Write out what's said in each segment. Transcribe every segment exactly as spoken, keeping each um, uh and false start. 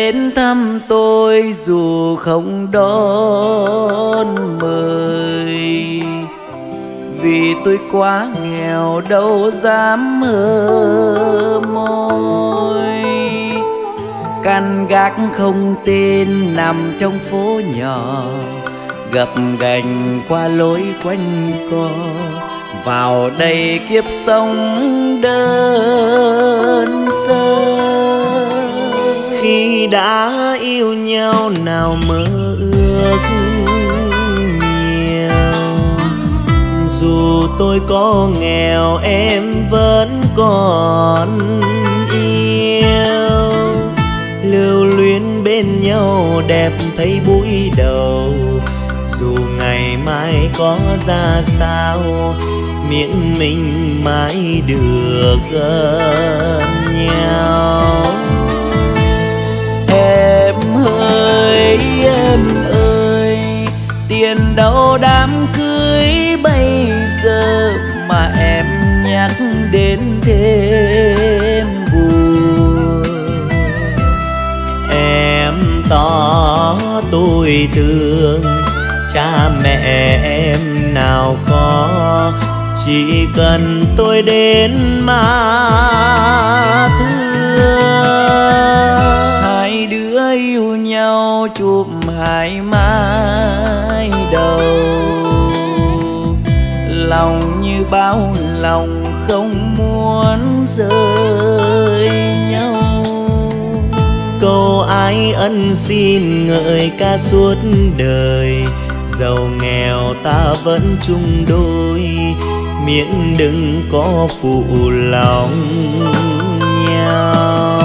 đến thăm tôi dù không đón mời, vì tôi quá nghèo đâu dám mơ môi. Căn gác không tên nằm trong phố nhỏ, gập ghềnh qua lối quanh co. Vào đây kiếp sống đơn sơ, khi đã yêu nhau nào mơ ước nhiều. Dù tôi có nghèo em vẫn còn yêu, lưu luyến bên nhau đẹp thấy buổi đầu. Dù ngày mai có ra sao, miễn mình mãi được nhau. Em ơi, em ơi, tiền đâu đám cưới bây giờ mà em nhắc đến thêm buồn. Em tỏ tôi thương cha mẹ em nào khó, chỉ cần tôi đến mà thương. Hai đứa yêu nhau chụp hai mái đầu, lòng như bao lòng không muốn rời nhau. Câu ái ân xin ngợi ca suốt đời, giàu nghèo ta vẫn chung đôi, miễn đừng có phụ lòng nhau.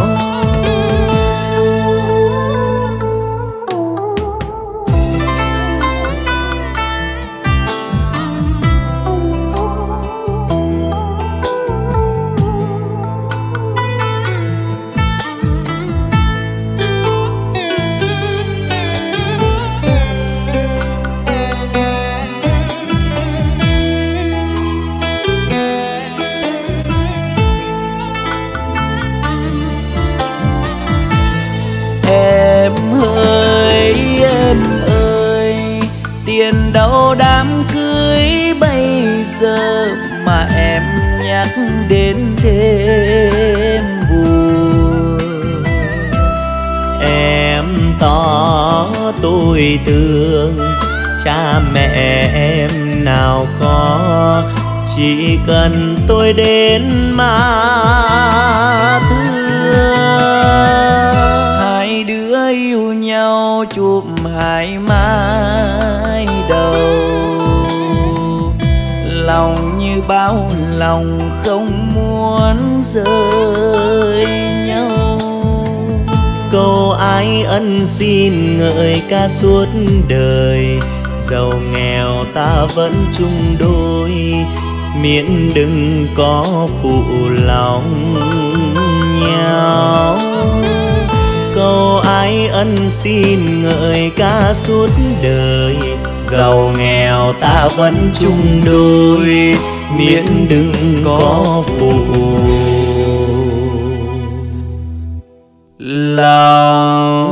Mà em nhắc đến thêm buồn, em tỏ tôi thương cha mẹ em nào khó, chỉ cần tôi đến mà thương. Hai đứa yêu nhau chụp hai mái đầu, lòng như bao lòng không muốn rời nhau. Câu ái ân xin ngợi ca suốt đời, giàu nghèo ta vẫn chung đôi, miễn đừng có phụ lòng nhau. Câu ái ân xin ngợi ca suốt đời, giàu nghèo ta vẫn chung đôi, miễn đừng có phụ lòng.